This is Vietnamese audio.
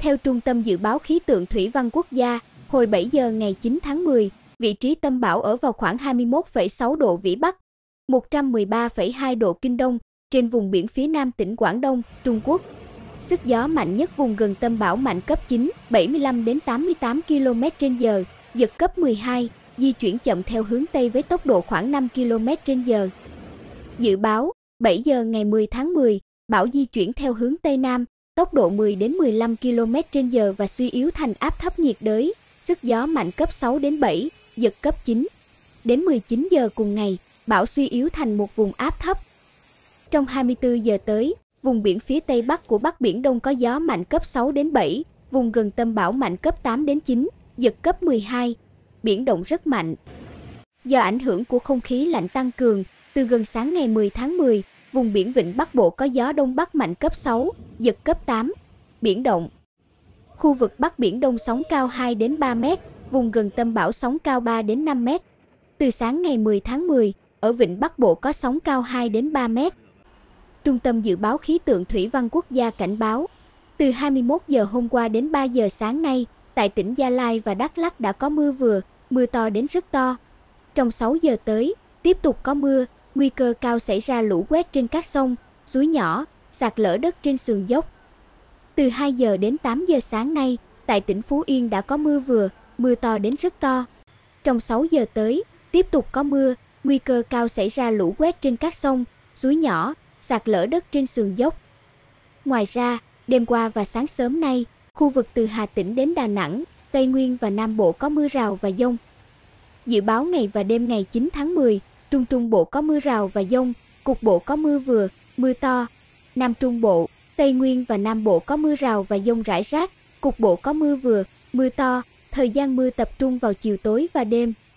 Theo Trung tâm Dự báo Khí tượng Thủy văn Quốc gia, hồi 7 giờ ngày 9 tháng 10, vị trí tâm bão ở vào khoảng 21,6 độ Vĩ Bắc, 113,2 độ Kinh Đông, trên vùng biển phía nam tỉnh Quảng Đông, Trung Quốc. Sức gió mạnh nhất vùng gần tâm bão mạnh cấp 9, 75 đến 88 km/h, giật cấp 12, di chuyển chậm theo hướng Tây với tốc độ khoảng 5 km/h. Dự báo, 7 giờ ngày 10 tháng 10, bão di chuyển theo hướng Tây Nam, tốc độ 10 đến 15 km/h và suy yếu thành áp thấp nhiệt đới, sức gió mạnh cấp 6 đến 7, giật cấp 9. Đến 19 giờ cùng ngày, bão suy yếu thành một vùng áp thấp. Trong 24 giờ tới, vùng biển phía Tây Bắc của Bắc Biển Đông có gió mạnh cấp 6 đến 7, vùng gần tâm bão mạnh cấp 8 đến 9, giật cấp 12, biển động rất mạnh. Do ảnh hưởng của không khí lạnh tăng cường, từ gần sáng ngày 10 tháng 10, vùng biển Vịnh Bắc Bộ có gió Đông Bắc mạnh cấp 6, giật cấp 8, biển động. Khu vực Bắc Biển Đông sóng cao 2 đến 3 m, vùng gần tâm bão sóng cao 3 đến 5 m. Từ sáng ngày 10 tháng 10, ở Vịnh Bắc Bộ có sóng cao 2 đến 3 m. Trung tâm Dự báo Khí tượng Thủy văn Quốc gia cảnh báo, từ 21 giờ hôm qua đến 3 giờ sáng nay, tại tỉnh Gia Lai và Đắk Lắk đã có mưa vừa, mưa to đến rất to. Trong 6 giờ tới, tiếp tục có mưa, nguy cơ cao xảy ra lũ quét trên các sông, suối nhỏ, sạt lở đất trên sườn dốc. Từ 2 giờ đến 8 giờ sáng nay, tại tỉnh Phú Yên đã có mưa vừa, mưa to đến rất to. Trong 6 giờ tới, tiếp tục có mưa, nguy cơ cao xảy ra lũ quét trên các sông, suối nhỏ, sạt lở đất trên sườn dốc. Ngoài ra, đêm qua và sáng sớm nay, khu vực từ Hà Tĩnh đến Đà Nẵng, Tây Nguyên và Nam Bộ có mưa rào và dông. Dự báo ngày và đêm ngày 9 tháng 10, Trung Trung Bộ có mưa rào và dông, cục bộ có mưa vừa, mưa to. Nam Trung Bộ, Tây Nguyên và Nam Bộ có mưa rào và dông rải rác, cục bộ có mưa vừa, mưa to, thời gian mưa tập trung vào chiều tối và đêm.